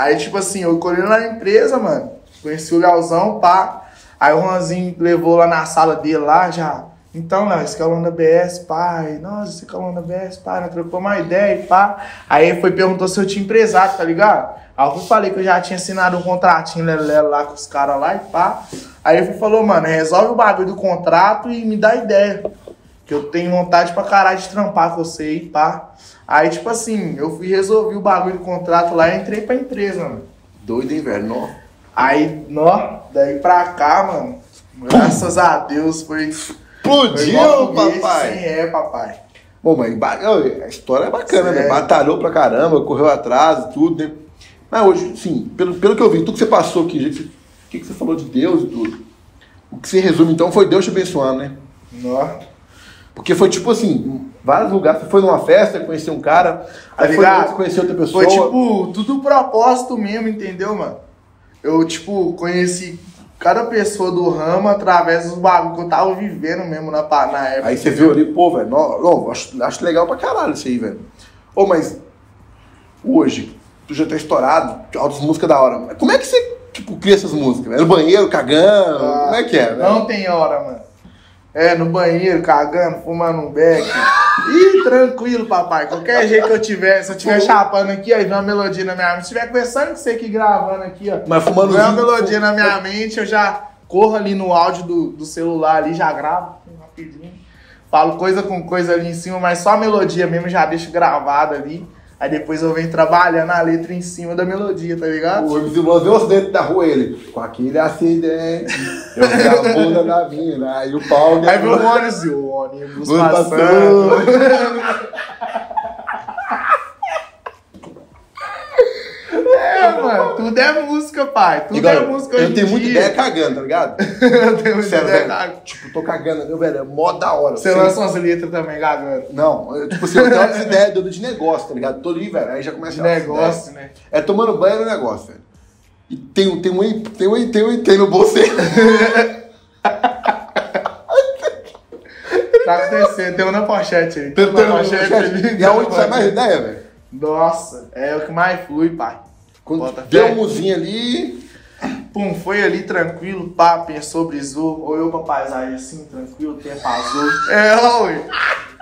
Aí, tipo assim, eu colhei na empresa, mano. Conheci o Leozão, pá. Aí o Juanzinho levou lá na sala dele, lá já. Então, Léo, esse que é o Luan da BS, pá. E, nossa, esse que é o Luan da BS, pá. Nós trocou uma ideia, pá. Aí foi perguntou se eu tinha empresário, tá ligado? Aí eu falei que eu já tinha assinado um contratinho lá com os caras lá e pá. Aí ele falou, mano, resolve o bagulho do contrato e me dá ideia. Que eu tenho vontade pra caralho de trampar com você e pá. Aí, tipo assim, eu fui resolver o bagulho do contrato lá e entrei pra empresa, mano. Doido, hein, velho? Nó. Aí, nó, daí pra cá, mano, graças a Deus foi... Explodiu, papai! Sim, é, papai. Bom, mas a história é bacana, né? Batalhou pra caramba, correu atrás e tudo, né? Mas hoje, sim, pelo que eu vi, tudo que você passou aqui, gente, o que você falou de Deus e tudo, o que você resume, então, foi Deus te abençoando, né? Nossa. Porque foi tipo assim, vários lugares, você foi numa festa, conheceu um cara, aí foi outro, conheceu outra pessoa. Foi tipo, tudo propósito mesmo, entendeu, mano? Eu, tipo, conheci... Cada pessoa do ramo através dos bagulhos que eu tava vivendo mesmo na época. Aí você viu ali, pô, velho, acho legal pra caralho isso aí, velho. Ô, mas hoje, tu já tá estourado, altas músicas da hora. Mas como é que você, tipo, cria essas músicas? É no banheiro, cagando? Como é que é, velho? Não tem hora, mano. É, no banheiro, cagando, fumando um beck. Ih, tranquilo, papai. Qualquer jeito que eu tiver, se eu estiver chapando aqui, ó, e vem uma melodia na minha mente. Se estiver conversando com você aqui, gravando aqui, ó. Mas fumando vem uma melodia na minha mente, eu já corro ali no áudio do celular ali, já gravo rapidinho. Falo coisa com coisa ali em cima, mas só a melodia mesmo já deixo gravada ali. Aí depois eu venho trabalhando a letra em cima da melodia, tá ligado? O MC Luan vê os dentes da rua, ele... Com aquele acidente, eu vi a bunda da mina, aí o pau... Aí viu o ônibus passando... É, mano, tudo é música, pai. Tudo é música hoje em dia. Eu tenho muita ideia cagando, tá ligado? Eu tenho muita ideia cagando. Tipo, tô cagando, meu velho, é mó da hora. Você lança umas letras também, cagando? Não, eu, tipo assim, eu tenho umas ideias de negócio, tá ligado? Tô ali, velho, aí já começa a... Negócio, né? É tomando banho no negócio, velho. E tem no bolseiro. Tá acontecendo, tem um na pochete aí. Tem um na pochete ali. E aonde sai mais ideia, velho? Nossa, é o que mais flui, pai. Quando deu um muzinho ali, pum, foi ali tranquilo, pá, pensou, brisou, olhou pra paisagem assim, tranquilo, tempo azul. É, ué.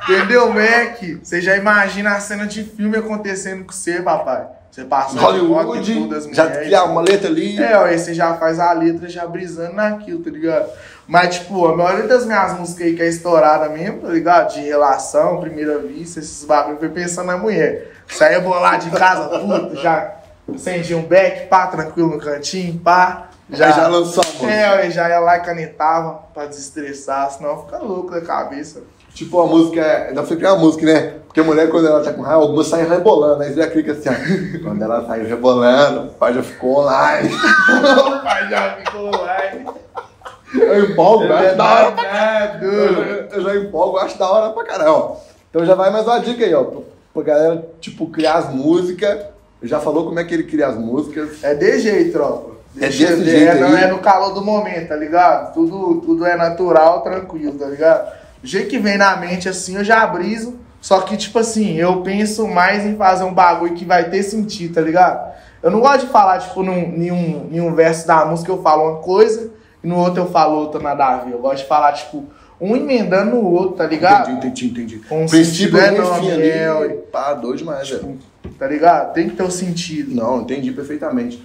Entendeu, Mac? Você já imagina a cena de filme acontecendo com você, papai. Você passou Hollywood, foto, das já criar uma letra ali. É, ué, você já faz a letra já brisando naquilo, tá ligado? Mas, tipo, a maioria das minhas músicas aí que é estourada mesmo, tá ligado? De relação, primeira vista, esses bagulho, foi pensando na mulher. Saia bolado de casa, puta, já... Acendi um beck, pá, tranquilo no cantinho, pá. Já lançou a música. É, eu já ia lá e canetava pra desestressar, senão fica louco da cabeça. Tipo, a música, ainda foi criar a música, né? Porque a mulher, quando ela tá com raiva, algumas saem rebolando, aí você já clica assim, ó. Quando ela saiu rebolando, o pai já ficou online. O pai já ficou online. Eu empolgo, eu acho da hora pra caralho. Eu já empolgo, acho da hora pra caralho, ó. Então já vai mais uma dica aí, ó. Pra galera, tipo, criar as músicas... Já falou como é que ele cria as músicas. É de jeito, tropa. Desse jeito. Não é no calor do momento, tá ligado? Tudo é natural, tranquilo, tá ligado? O jeito que vem na mente, assim, eu já briso. Só que, tipo assim, eu penso mais em fazer um bagulho que vai ter sentido, tá ligado? Eu não gosto de falar, tipo, em um verso da música eu falo uma coisa e no outro eu falo outra nada a ver. Eu gosto de falar, tipo, um emendando o outro, tá ligado? Entendi. Com um sentido enorme, ali. Pá, doido demais, velho. Tá ligado? Tem que ter um sentido. Não, entendi perfeitamente.